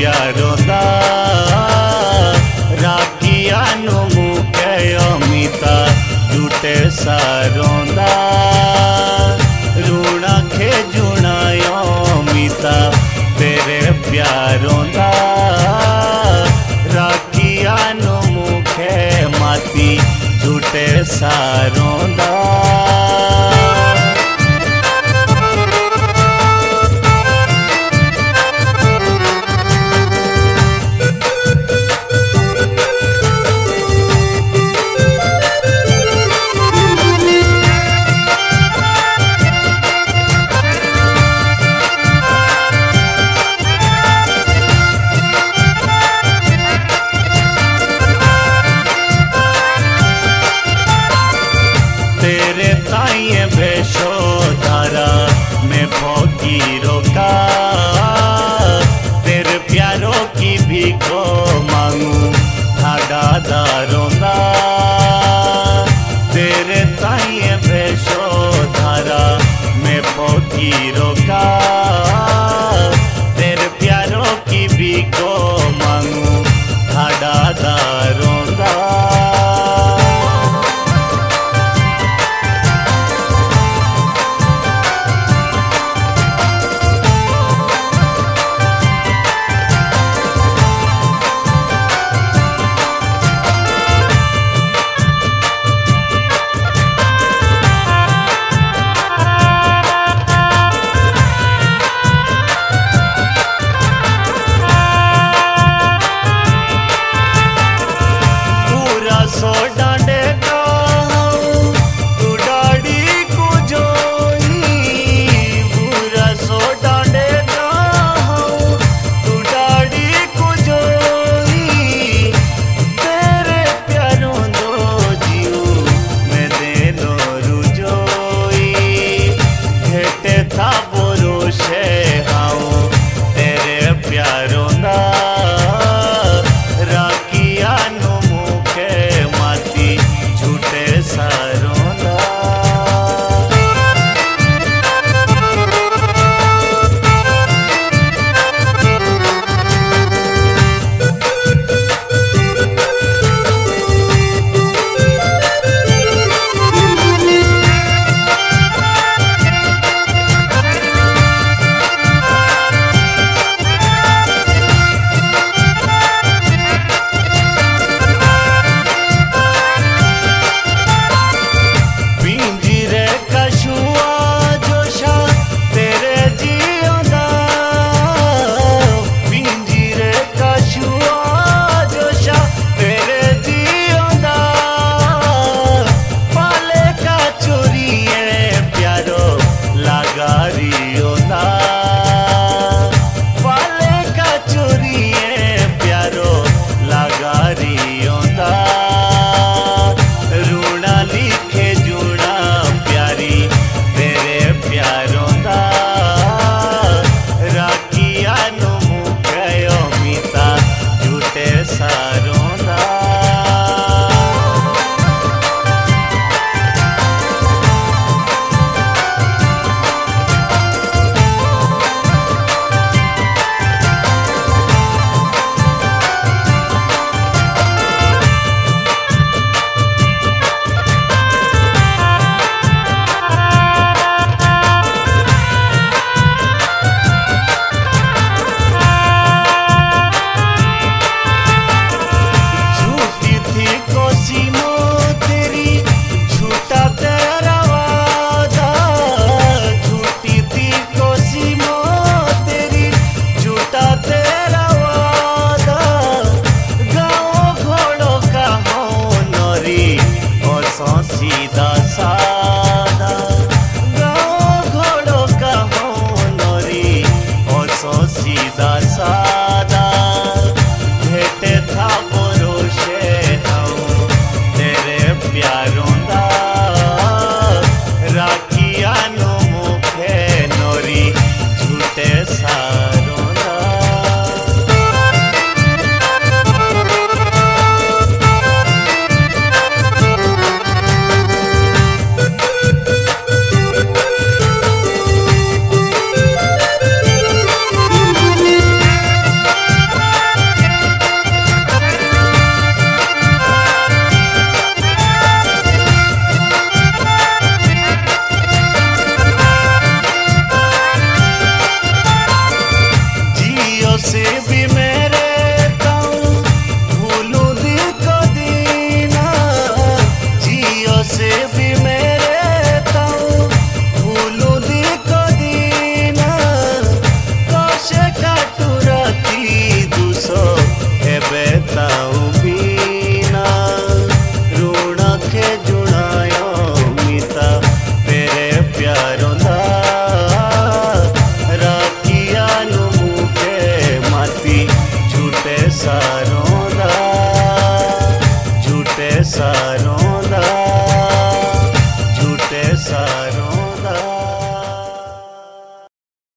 प्यारों दा राखिया नु मुके अमिता टूटे सारों दा रूणा खे जुणा अमिता तेरे प्यारों दा राखिया नु मुके माती टूटे सारों दा। तेरे ताईं भेषो धारा मैं भोगीरो का तेरे प्यारों की भी को मांगू धागा दारों का तेरे ताईं भेषो धारा मैं भोगीरो का तेरे प्यारों की भी को मांगू धागा दारों का। सारो।